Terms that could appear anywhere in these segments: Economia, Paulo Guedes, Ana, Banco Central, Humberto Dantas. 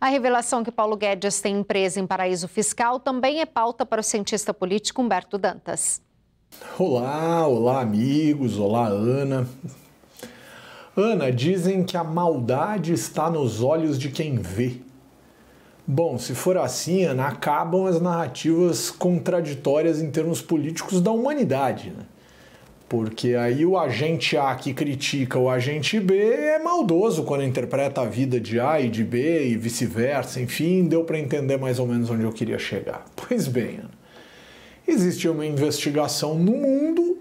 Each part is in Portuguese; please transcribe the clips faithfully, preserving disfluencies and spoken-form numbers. A revelação que Paulo Guedes tem empresa em paraíso fiscal também é pauta para o cientista político Humberto Dantas. Olá, olá amigos, olá Ana. Ana, dizem que a maldade está nos olhos de quem vê. Bom, se for assim, Ana, acabam as narrativas contraditórias em termos políticos da humanidade, né? Porque aí o agente A que critica o agente B é maldoso quando interpreta a vida de A e de B e vice-versa. Enfim, deu para entender mais ou menos onde eu queria chegar. Pois bem, existe uma investigação no mundo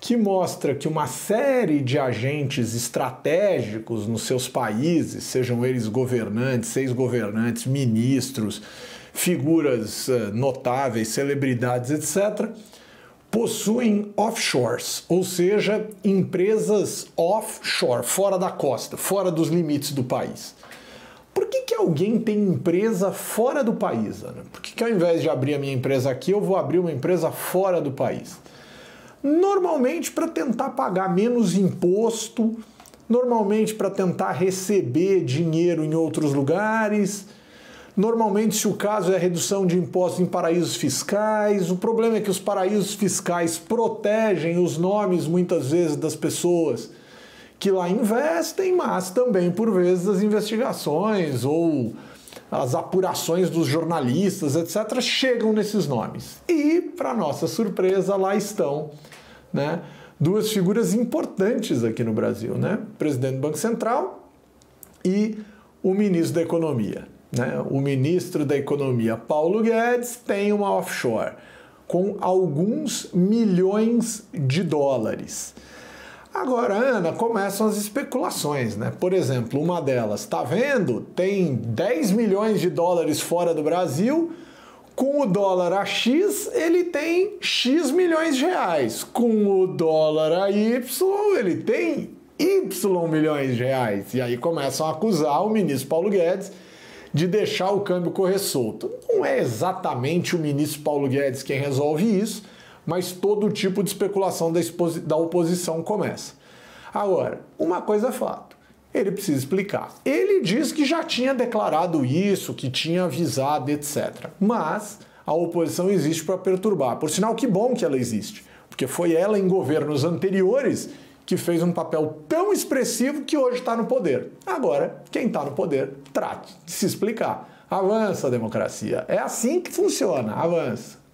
que mostra que uma série de agentes estratégicos nos seus países, sejam eles governantes, ex-governantes, ministros, figuras notáveis, celebridades, etcétera, possuem offshores, ou seja, empresas offshore, fora da costa, fora dos limites do país. Por que que alguém tem empresa fora do país, Ana? Por que que ao invés de abrir a minha empresa aqui, eu vou abrir uma empresa fora do país? Normalmente para tentar pagar menos imposto, normalmente para tentar receber dinheiro em outros lugares. Normalmente, se o caso é a redução de impostos em paraísos fiscais, o problema é que os paraísos fiscais protegem os nomes, muitas vezes, das pessoas que lá investem, mas também, por vezes, as investigações ou as apurações dos jornalistas, etcétera, chegam nesses nomes. E, para nossa surpresa, lá estão, né, duas figuras importantes aqui no Brasil, né? O presidente do Banco Central e o ministro da Economia. O ministro da Economia, Paulo Guedes, tem uma offshore com alguns milhões de dólares. Agora, Ana, começam as especulações, né? Por exemplo, uma delas, tá vendo? Tem dez milhões de dólares fora do Brasil, com o dólar a X, ele tem X milhões de reais. Com o dólar a Y, ele tem Y milhões de reais. E aí começam a acusar o ministro Paulo Guedes de deixar o câmbio correr solto. Não é exatamente o ministro Paulo Guedes quem resolve isso, mas todo tipo de especulação da, da oposição começa. Agora, uma coisa é fato, ele precisa explicar. Ele diz que já tinha declarado isso, que tinha avisado, etcétera. Mas a oposição existe para perturbar. Por sinal, que bom que ela existe, porque foi ela em governos anteriores que fez um papel tão expressivo que hoje está no poder. Agora, quem está no poder, trate de se explicar. Avança a democracia. É assim que funciona. Avança.